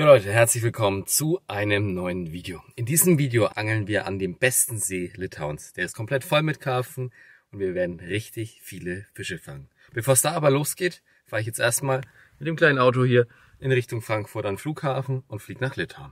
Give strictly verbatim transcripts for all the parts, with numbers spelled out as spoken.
Jo Leute, herzlich willkommen zu einem neuen Video. In diesem Video angeln wir an dem besten See Litauens. Der ist komplett voll mit Karpfen und wir werden richtig viele Fische fangen. Bevor es da aber losgeht, fahre ich jetzt erstmal mit dem kleinen Auto hier in Richtung Frankfurt an den Flughafen und fliege nach Litauen.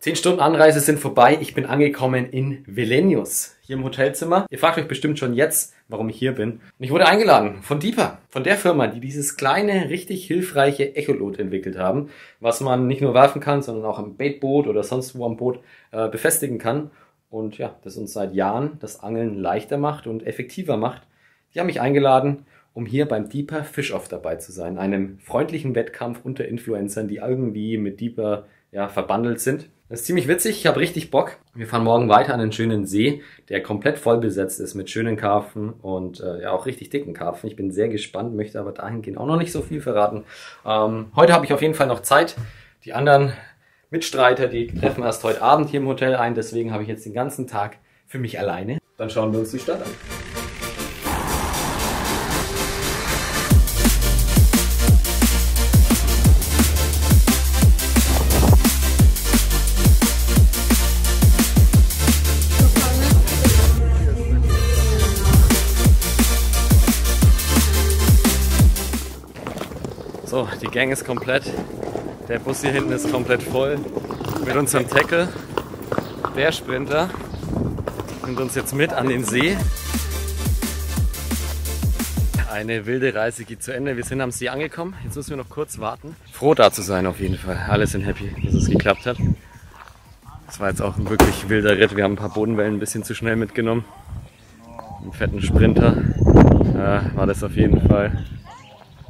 Zehn Stunden Anreise sind vorbei. Ich bin angekommen in Vilnius, hier im Hotelzimmer. Ihr fragt euch bestimmt schon jetzt, warum ich hier bin. Und ich wurde eingeladen von Deeper, von der Firma, die dieses kleine, richtig hilfreiche Echolot entwickelt haben, was man nicht nur werfen kann, sondern auch am Baitboot oder sonst wo am Boot äh, befestigen kann. Und ja, das uns seit Jahren das Angeln leichter macht und effektiver macht. Die haben mich eingeladen, um hier beim Deeper Fishoff dabei zu sein, einem freundlichen Wettkampf unter Influencern, die irgendwie mit Deeper ja, verbandelt sind. Das ist ziemlich witzig, ich habe richtig Bock. Wir fahren morgen weiter an den schönen See, der komplett voll besetzt ist mit schönen Karpfen und äh, ja auch richtig dicken Karpfen. Ich bin sehr gespannt, möchte aber dahingehend auch noch nicht so viel verraten. Ähm, heute habe ich auf jeden Fall noch Zeit. Die anderen Mitstreiter, die treffen erst heute Abend hier im Hotel ein. Deswegen habe ich jetzt den ganzen Tag für mich alleine. Dann schauen wir uns die Stadt an. So, die Gang ist komplett. Der Bus hier hinten ist komplett voll mit unserem Tackle. Der Sprinter nimmt uns jetzt mit an den See. Eine wilde Reise geht zu Ende. Wir sind am See angekommen. Jetzt müssen wir noch kurz warten. Froh da zu sein auf jeden Fall. Alle sind happy, dass es geklappt hat. Das war jetzt auch ein wirklich wilder Ritt. Wir haben ein paar Bodenwellen ein bisschen zu schnell mitgenommen. Einen fetten Sprinter. Äh, war das auf jeden Fall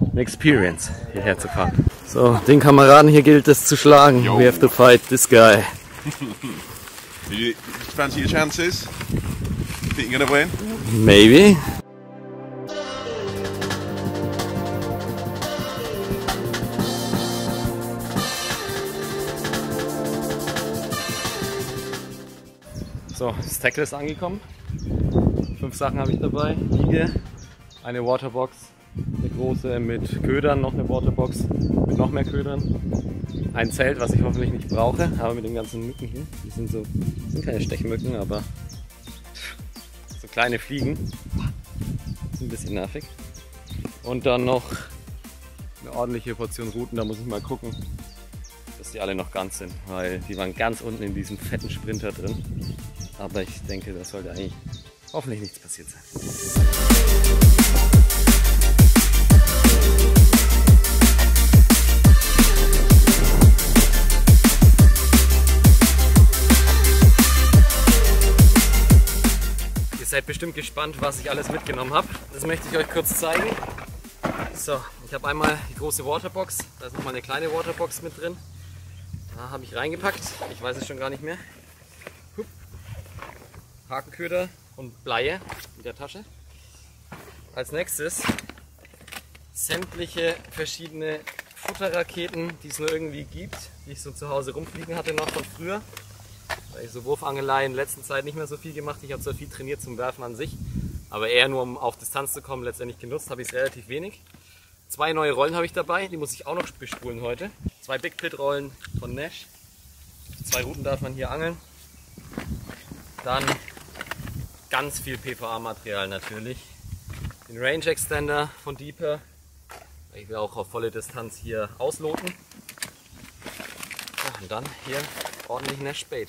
eine Experience, hierher zu fahren. So, den Kameraden hier gilt es zu schlagen. Yo. We have to fight this guy. Do you fancy your chances? Think you're gonna win? Maybe. So, das Tackle ist angekommen. Fünf Sachen habe ich dabei. Liege, eine Waterbox, eine große mit Ködern, noch eine Waterbox mit noch mehr Ködern, ein Zelt, was ich hoffentlich nicht brauche, aber mit den ganzen Mücken hier, die sind so, das sind keine Stechmücken, aber so kleine Fliegen, das ist ein bisschen nervig. Und dann noch eine ordentliche Portion Ruten, da muss ich mal gucken, dass die alle noch ganz sind, weil die waren ganz unten in diesem fetten Sprinter drin, aber ich denke, das sollte eigentlich hoffentlich nichts passiert sein. Ihr seid bestimmt gespannt, was ich alles mitgenommen habe. Das möchte ich euch kurz zeigen. So, ich habe einmal die große Waterbox. Da ist nochmal eine kleine Waterbox mit drin. Da habe ich reingepackt. Ich weiß es schon gar nicht mehr. Hup. Hakenköder und Bleie in der Tasche. Als nächstes sämtliche verschiedene Futterraketen, die es nur irgendwie gibt, die ich so zu Hause rumfliegen hatte noch von früher. Weil ich so Wurfangelei in letzter Zeit nicht mehr so viel gemacht. Ich habe zwar viel trainiert zum Werfen an sich, aber eher nur um auf Distanz zu kommen. Letztendlich genutzt habe ich es relativ wenig. Zwei neue Rollen habe ich dabei, die muss ich auch noch bespulen heute. Zwei Big Pit Rollen von Nash. Zwei Ruten darf man hier angeln. Dann ganz viel P V A-Material natürlich. Den Range Extender von Deeper. Ich will auch auf volle Distanz hier ausloten. Und dann hier ordentlich Nash Bait.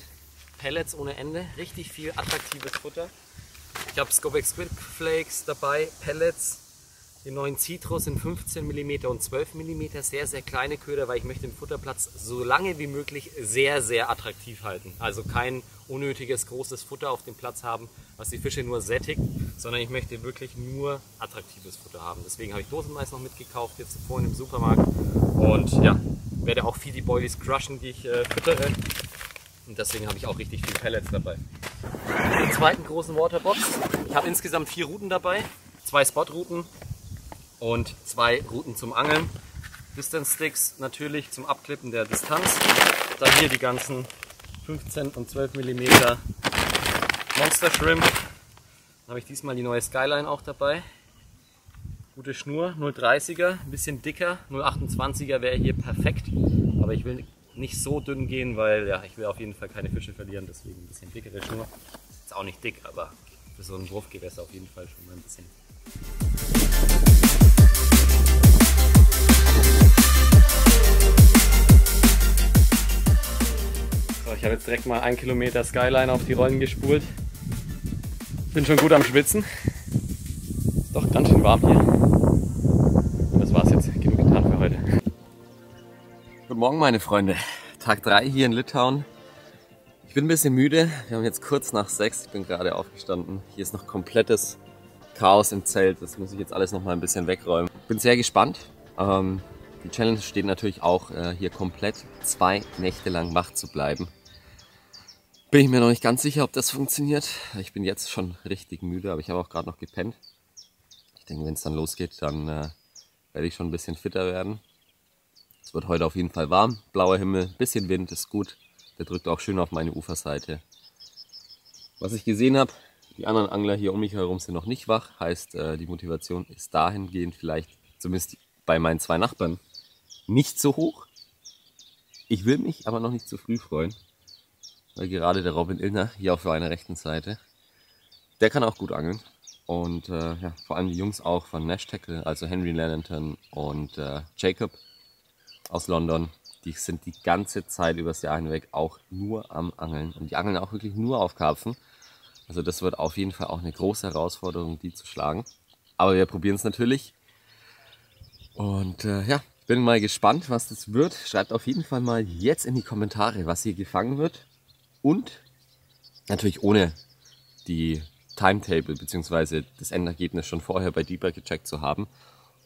Pellets ohne Ende, richtig viel attraktives Futter. Ich habe Scopex Squid Flakes dabei, Pellets, den neuen Citrus in fünfzehn Millimeter und zwölf Millimeter, sehr, sehr kleine Köder, weil ich möchte den Futterplatz so lange wie möglich sehr, sehr attraktiv halten. Also kein unnötiges, großes Futter auf dem Platz haben, was die Fische nur sättigt, sondern ich möchte wirklich nur attraktives Futter haben. Deswegen habe ich Dosenmais noch mitgekauft, jetzt vorhin im Supermarkt. Und ja, werde auch viel die Boilies crushen, die ich äh, füttere. Und deswegen habe ich auch richtig viel Pellets dabei. Den zweiten großen Waterbox. Ich habe insgesamt vier Routen dabei. Zwei Spotrouten und zwei Routen zum Angeln. Distance Sticks natürlich zum Abklippen der Distanz. Dann hier die ganzen fünfzehn und zwölf Millimeter Monster Shrimp. Dann habe ich diesmal die neue Skyline auch dabei. Gute Schnur, null Komma dreißiger, ein bisschen dicker. null Komma achtundzwanziger wäre hier perfekt. Aber ich will nicht so dünn gehen, weil ja, ich will auf jeden Fall keine Fische verlieren. Deswegen ein bisschen dickere Schnur. Ist auch nicht dick, aber für so ein Wurfgewässer auf jeden Fall schon mal ein bisschen. So, ich habe jetzt direkt mal einen Kilometer Skyline auf die Rollen gespult. Ich bin schon gut am Schwitzen. Ist doch ganz schön warm hier. Das war's jetzt. Genug getan für heute. Guten Morgen, meine Freunde. Tag drei hier in Litauen. Ich bin ein bisschen müde. Wir haben jetzt kurz nach sechs. Ich bin gerade aufgestanden. Hier ist noch komplettes Chaos im Zelt. Das muss ich jetzt alles noch mal ein bisschen wegräumen. Bin sehr gespannt. Ähm, die Challenge steht natürlich auch, äh, hier komplett zwei Nächte lang wach zu bleiben. Bin ich mir noch nicht ganz sicher, ob das funktioniert. Ich bin jetzt schon richtig müde, aber ich habe auch gerade noch gepennt. Ich denke, wenn es dann losgeht, dann äh, werde ich schon ein bisschen fitter werden. Es wird heute auf jeden Fall warm, blauer Himmel, bisschen Wind, ist gut. Der drückt auch schön auf meine Uferseite. Was ich gesehen habe, die anderen Angler hier um mich herum sind noch nicht wach. Heißt, äh, die Motivation ist dahingehend vielleicht, zumindest bei meinen zwei Nachbarn, nicht so hoch. Ich will mich aber noch nicht zu früh freuen, weil gerade der Robin Illner hier auf meiner rechten Seite, der kann auch gut angeln. Und äh, ja, vor allem die Jungs auch von Nash, also Henry Lannerton und äh, Jacob aus London, die sind die ganze Zeit übers Jahr hinweg auch nur am Angeln. Und die angeln auch wirklich nur auf Karpfen. Also das wird auf jeden Fall auch eine große Herausforderung, die zu schlagen. Aber wir probieren es natürlich. Und äh, ja, ich bin mal gespannt, was das wird. Schreibt auf jeden Fall mal jetzt in die Kommentare, was hier gefangen wird. Und natürlich ohne die Timetable bzw. das Endergebnis schon vorher bei Deeper gecheckt zu haben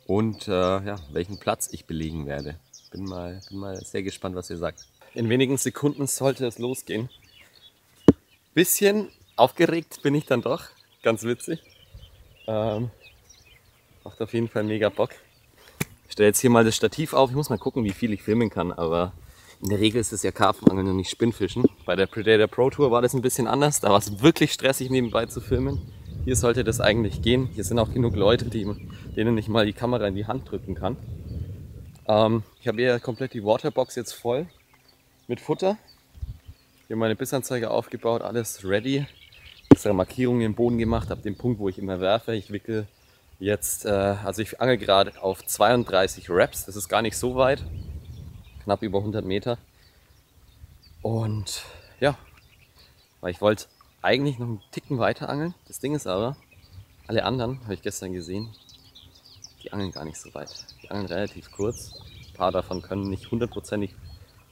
und äh, ja, welchen Platz ich belegen werde. Bin mal, bin mal sehr gespannt, was ihr sagt. In wenigen Sekunden sollte es losgehen. Bisschen aufgeregt bin ich dann doch, ganz witzig. Ähm, macht auf jeden Fall mega Bock. Ich stelle jetzt hier mal das Stativ auf. Ich muss mal gucken, wie viel ich filmen kann, aber in der Regel ist es ja Karpfenangeln und nicht Spinnfischen. Bei der Predator Pro Tour war das ein bisschen anders. Da war es wirklich stressig, nebenbei zu filmen. Hier sollte das eigentlich gehen. Hier sind auch genug Leute, die, denen ich mal die Kamera in die Hand drücken kann. Ähm, ich habe hier komplett die Waterbox jetzt voll mit Futter. Hier meine Bissanzeige aufgebaut, alles ready. Extra Markierungen im Boden gemacht, ab dem Punkt, wo ich immer werfe. Ich wickel jetzt, äh, also ich angel gerade auf zweiunddreißig Wraps. Das ist gar nicht so weit. Knapp über hundert Meter. Und ja, weil ich wollte eigentlich noch einen Ticken weiter angeln. Das Ding ist aber, alle anderen, habe ich gestern gesehen, die angeln gar nicht so weit. Die angeln relativ kurz. Ein paar davon können nicht hundertprozentig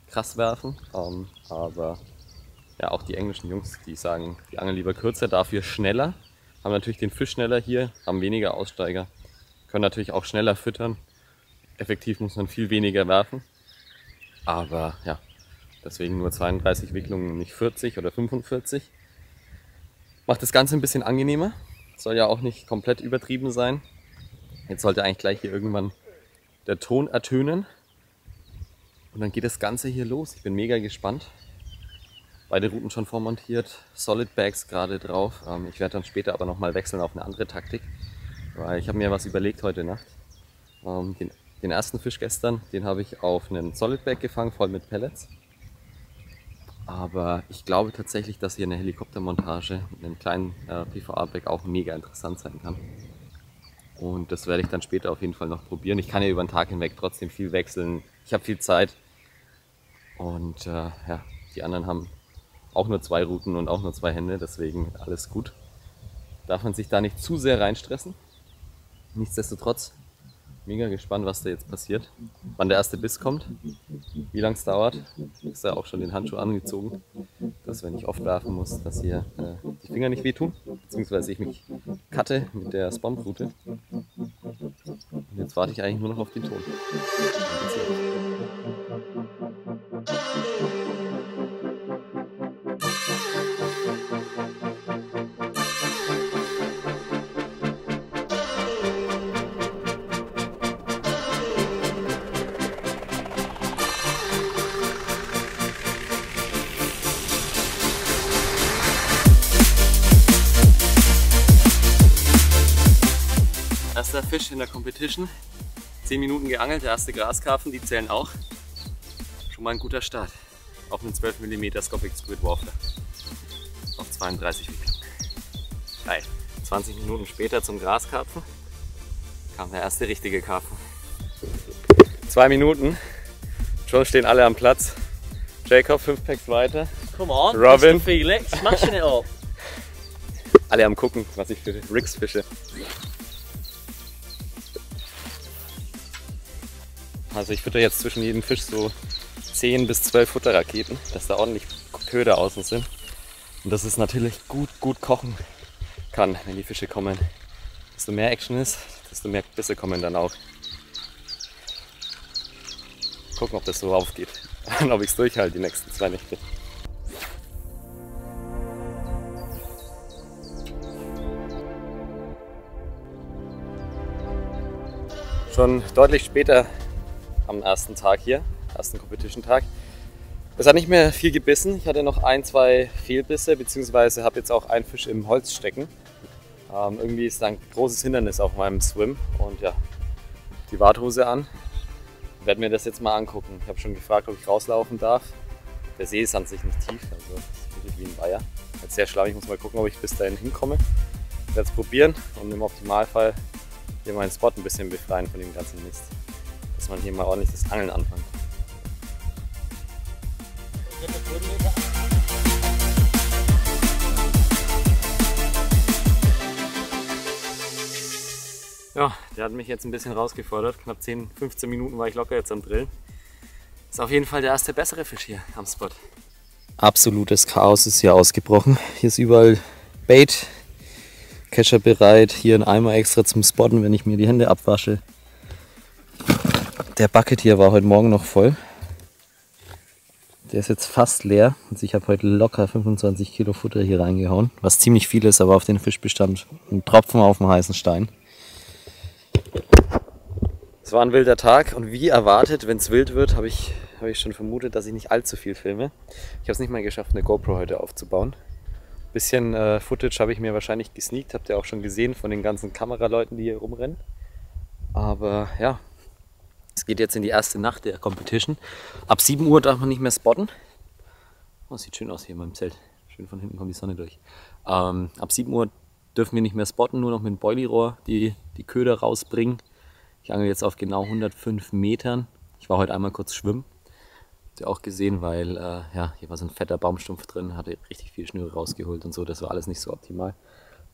krass werfen. Ähm, aber ja, auch die englischen Jungs, die sagen, die angeln lieber kürzer, dafür schneller. Haben natürlich den Fisch schneller hier, haben weniger Aussteiger. Können natürlich auch schneller füttern. Effektiv muss man viel weniger werfen. Aber ja, deswegen nur zweiunddreißig Wicklungen, nicht vierzig oder fünfundvierzig. Macht das Ganze ein bisschen angenehmer. Soll ja auch nicht komplett übertrieben sein. Jetzt sollte eigentlich gleich hier irgendwann der Ton ertönen. Und dann geht das Ganze hier los. Ich bin mega gespannt. Beide Routen schon vormontiert. Solid Bags gerade drauf. Ich werde dann später aber nochmal wechseln auf eine andere Taktik. Weil ich habe mir was überlegt heute Nacht. Den Den ersten Fisch gestern, den habe ich auf einen Solidbag gefangen, voll mit Pellets. Aber ich glaube tatsächlich, dass hier eine Helikoptermontage mit einem kleinen äh, P V A-Bag auch mega interessant sein kann. Und das werde ich dann später auf jeden Fall noch probieren. Ich kann ja über den Tag hinweg trotzdem viel wechseln. Ich habe viel Zeit. Und äh, ja, die anderen haben auch nur zwei Routen und auch nur zwei Hände, deswegen alles gut. Darf man sich da nicht zu sehr reinstressen. Nichtsdestotrotz mega gespannt, was da jetzt passiert, wann der erste Biss kommt, wie lange es dauert. Ist ja auch schon den Handschuh angezogen, dass wenn ich oft werfen muss, dass hier äh, die Finger nicht wehtun, beziehungsweise ich mich cutte mit der Spomp-Route. Und jetzt warte ich eigentlich nur noch auf den Ton. Erster Fisch in der Competition. zehn Minuten geangelt, der erste Graskarpfen, die zählen auch. Schon mal ein guter Start. Auf einen zwölf Millimeter Scopex Squid Warfler. Auf zweiunddreißig Meter. Geil. zwanzig Minuten später zum Graskarpfen kam der erste richtige Karpfen. Zwei Minuten. Schon stehen alle am Platz. Jacob, fünf Packs weiter. Come on, Robin. Felix, smashing it up. Alle am gucken, was ich für Ricks fische. Also ich fütter jetzt zwischen jedem Fisch so zehn bis zwölf Futterraketen, dass da ordentlich Köder außen sind. Und dass es natürlich gut, gut kochen kann, wenn die Fische kommen. Desto mehr Action ist, desto mehr Bisse kommen dann auch. Gucken, ob das so aufgeht und ob ich es durchhalte die nächsten zwei Nächte. Schon deutlich später am ersten Tag hier, ersten Competition-Tag. Es hat nicht mehr viel gebissen. Ich hatte noch ein, zwei Fehlbisse, beziehungsweise habe jetzt auch einen Fisch im Holz stecken. Ähm, irgendwie ist da ein großes Hindernis auf meinem Swim und ja, die Warthose an. Ich werde mir das jetzt mal angucken. Ich habe schon gefragt, ob ich rauslaufen darf. Der See ist an sich nicht tief, also wirklich wie ein Weiher. Jetzt sehr schlammig, ich muss mal gucken, ob ich bis dahin hinkomme. Ich werde es probieren und im Optimalfall hier meinen Spot ein bisschen befreien von dem ganzen Mist. Dass man hier mal ordentlich das Angeln anfängt. Ja, der hat mich jetzt ein bisschen herausgefordert. Knapp zehn, fünfzehn Minuten war ich locker jetzt am Drillen. Ist auf jeden Fall der erste bessere Fisch hier am Spot. Absolutes Chaos ist hier ausgebrochen. Hier ist überall Bait, Kescher bereit, hier ein Eimer extra zum Spotten, wenn ich mir die Hände abwasche. Der Bucket hier war heute Morgen noch voll. Der ist jetzt fast leer. Also ich habe heute locker fünfundzwanzig Kilo Futter hier reingehauen, was ziemlich viel ist, aber auf den Fischbestand ein Tropfen auf dem heißen Stein. Es war ein wilder Tag und wie erwartet, wenn es wild wird, habe ich, hab ich schon vermutet, dass ich nicht allzu viel filme. Ich habe es nicht mal geschafft, eine GoPro heute aufzubauen. Ein bisschen äh, Footage habe ich mir wahrscheinlich gesneakt, habt ihr auch schon gesehen von den ganzen Kameraleuten, die hier rumrennen. Aber ja, es geht jetzt in die erste Nacht der Competition. Ab sieben Uhr darf man nicht mehr spotten. Oh, sieht schön aus hier in meinem Zelt. Schön von hinten kommt die Sonne durch. Ähm, ab sieben Uhr dürfen wir nicht mehr spotten, nur noch mit dem Boilirohr die, die Köder rausbringen. Ich angel jetzt auf genau hundertfünf Metern. Ich war heute einmal kurz schwimmen. Habt ihr auch gesehen, weil äh, ja, hier war so ein fetter Baumstumpf drin, hatte richtig viel Schnüre rausgeholt und so. Das war alles nicht so optimal.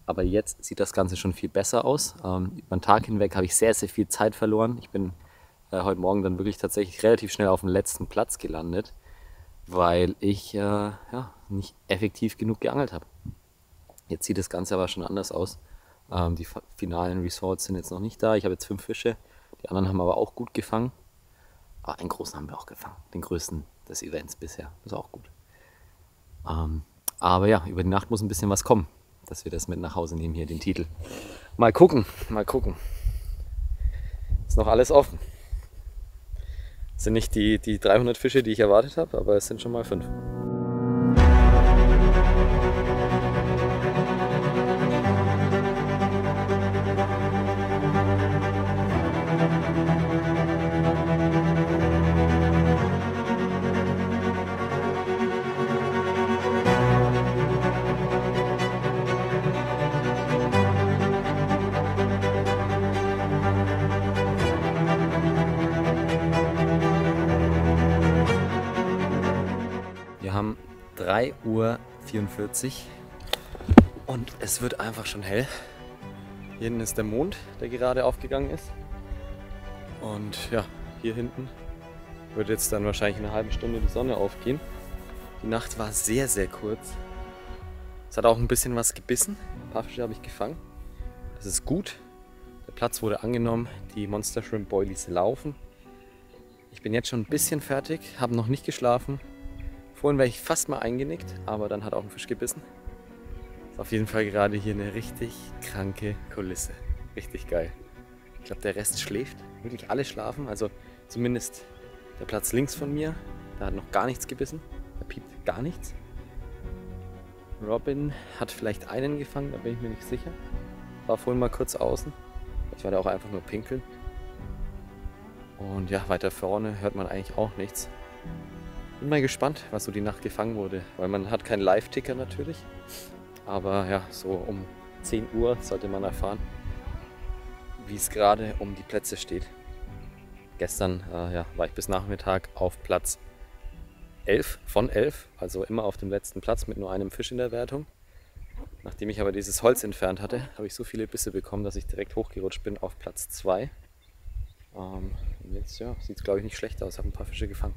Aber jetzt sieht das Ganze schon viel besser aus. Ähm, über den Tag hinweg habe ich sehr, sehr viel Zeit verloren. Ich bin äh, heute Morgen dann wirklich tatsächlich relativ schnell auf dem letzten Platz gelandet, weil ich äh, ja, nicht effektiv genug geangelt habe. Jetzt sieht das Ganze aber schon anders aus. Die finalen Results sind jetzt noch nicht da. Ich habe jetzt fünf Fische. Die anderen haben aber auch gut gefangen. Aber einen großen haben wir auch gefangen. Den größten des Events bisher. Das ist auch gut. Aber ja, über die Nacht muss ein bisschen was kommen, dass wir das mit nach Hause nehmen, hier den Titel. Mal gucken, mal gucken. Ist noch alles offen. Das sind nicht die, die dreihundert Fische, die ich erwartet habe, aber es sind schon mal fünf. drei Uhr vierundvierzig und es wird einfach schon hell. Hier hinten ist der Mond, der gerade aufgegangen ist. Und ja, hier hinten wird jetzt dann wahrscheinlich in einer halben Stunde die Sonne aufgehen. Die Nacht war sehr, sehr kurz. Es hat auch ein bisschen was gebissen. Ein paar Fische habe ich gefangen. Das ist gut. Der Platz wurde angenommen. Die Monster Shrimp Boilies laufen. Ich bin jetzt schon ein bisschen fertig, habe noch nicht geschlafen. Vorhin wäre ich fast mal eingenickt, aber dann hat auch ein Fisch gebissen. Ist auf jeden Fall gerade hier eine richtig kranke Kulisse. Richtig geil. Ich glaube, der Rest schläft. Wirklich alle schlafen. Also zumindest der Platz links von mir, da hat noch gar nichts gebissen. Da piept gar nichts. Robin hat vielleicht einen gefangen, da bin ich mir nicht sicher. War vorhin mal kurz außen. Ich war da auch einfach nur pinkeln. Und ja, weiter vorne hört man eigentlich auch nichts. Bin mal gespannt, was so die Nacht gefangen wurde, weil man hat keinen Live-Ticker natürlich. Aber ja, so um zehn Uhr sollte man erfahren, wie es gerade um die Plätze steht. Gestern äh, ja, war ich bis Nachmittag auf Platz elf von elf, also immer auf dem letzten Platz mit nur einem Fisch in der Wertung. Nachdem ich aber dieses Holz entfernt hatte, habe ich so viele Bisse bekommen, dass ich direkt hochgerutscht bin auf Platz zwei. Ähm, jetzt ja, sieht es glaube ich nicht schlecht aus, habe ein paar Fische gefangen.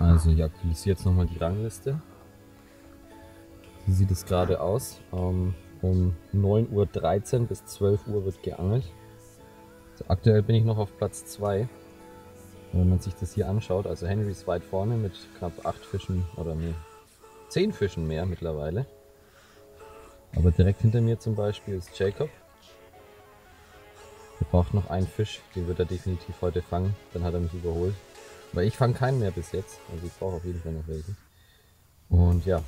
Also ich aktualisiere jetzt nochmal die Rangliste. Wie sieht es gerade aus? Um neun Uhr dreizehn bis zwölf Uhr wird geangelt. Also aktuell bin ich noch auf Platz zwei. Wenn man sich das hier anschaut, also Henry ist weit vorne mit knapp acht Fischen oder nee, zehn Fischen mehr mittlerweile. Aber direkt hinter mir zum Beispiel ist Jacob. Er braucht noch einen Fisch, den wird er definitiv heute fangen, dann hat er mich überholt. Weil ich fange keinen mehr bis jetzt, also ich brauche auf jeden Fall noch welche. Und ja,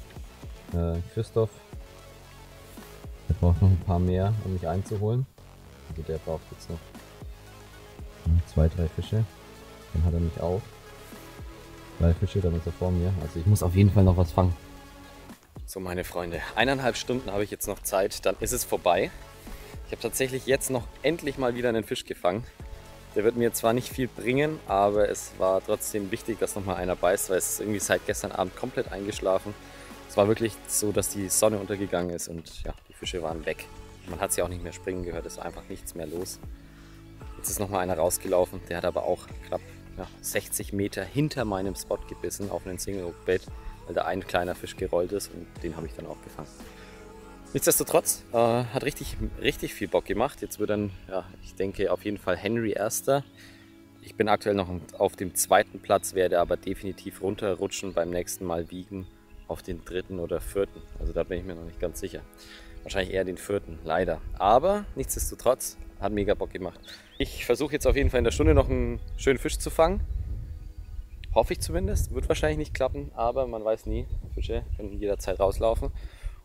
äh, Christoph, der braucht noch ein paar mehr, um mich einzuholen. Also der braucht jetzt noch zwei, drei Fische. Dann hat er mich auch. Drei Fische, dann ist er vor mir. Also ich muss auf jeden Fall noch was fangen. So meine Freunde, eineinhalb Stunden habe ich jetzt noch Zeit, dann ist es vorbei. Ich habe tatsächlich jetzt noch endlich mal wieder einen Fisch gefangen. Der wird mir zwar nicht viel bringen, aber es war trotzdem wichtig, dass nochmal einer beißt, weil es ist irgendwie seit gestern Abend komplett eingeschlafen. Es war wirklich so, dass die Sonne untergegangen ist und ja, die Fische waren weg. Man hat sie auch nicht mehr springen gehört, es war einfach nichts mehr los. Jetzt ist nochmal einer rausgelaufen, der hat aber auch knapp ja, sechzig Meter hinter meinem Spot gebissen auf einen Single-Hook-Bait, weil da ein kleiner Fisch gerollt ist und den habe ich dann auch gefangen. Nichtsdestotrotz äh, hat richtig, richtig viel Bock gemacht. Jetzt wird dann, ja, ich denke auf jeden Fall Henry erster. Ich bin aktuell noch auf dem zweiten Platz, werde aber definitiv runterrutschen, beim nächsten Mal wiegen auf den dritten oder vierten. Also da bin ich mir noch nicht ganz sicher. Wahrscheinlich eher den vierten, leider. Aber nichtsdestotrotz hat mega Bock gemacht. Ich versuche jetzt auf jeden Fall in der Stunde noch einen schönen Fisch zu fangen. Hoffe ich zumindest. Wird wahrscheinlich nicht klappen, aber man weiß nie. Fische können jederzeit rauslaufen.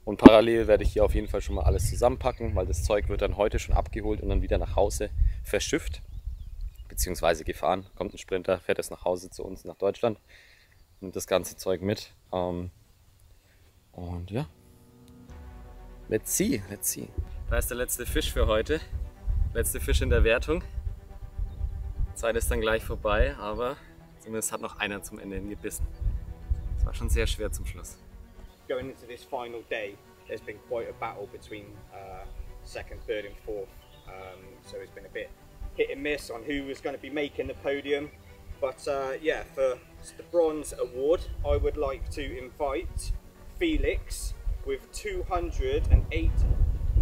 Und parallel werde ich hier auf jeden Fall schon mal alles zusammenpacken, weil das Zeug wird dann heute schon abgeholt und dann wieder nach Hause verschifft, beziehungsweise gefahren. Kommt ein Sprinter, fährt es nach Hause zu uns nach Deutschland, nimmt das ganze Zeug mit. Und ja, let's see, let's see. Da ist der letzte Fisch für heute, letzte Fisch in der Wertung. Die Zeit ist dann gleich vorbei, aber zumindest hat noch einer zum Ende hingebissen. Das war schon sehr schwer zum Schluss. Going into this final day, there's been quite a battle between uh, second, third and fourth, um, so it's been a bit hit and miss on who was going to be making the podium, but uh, yeah, for the bronze award, I would like to invite Felix with two hundred eight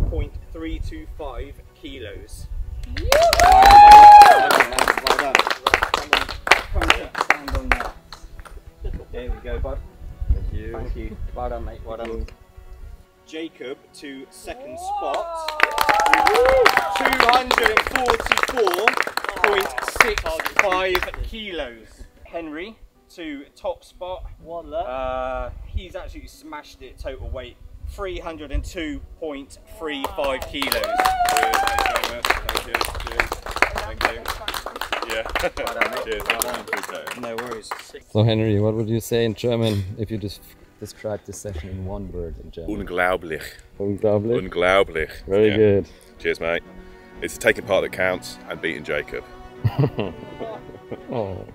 point three two five kilos. Woo-hoo! Well done. Come here, stand on that. There we go, bud. Thank you. Thank you. Well done, mate. Well done. Jacob to second spot. two hundred forty-four point six five kilos. Henry to top spot. What luck? Uh, he's actually smashed it total weight. three hundred two point three five kilos. Thank you. Thank you. Thank you. Yeah. Well done, mate. Cheers. Well done. No worries. So Henry, what would you say in German if you just describe this session in one word in German? Unglaublich. Unglaublich? Unglaublich. Very yeah. good. Cheers, mate. It's the taking part that counts and beating Jacob. Oh.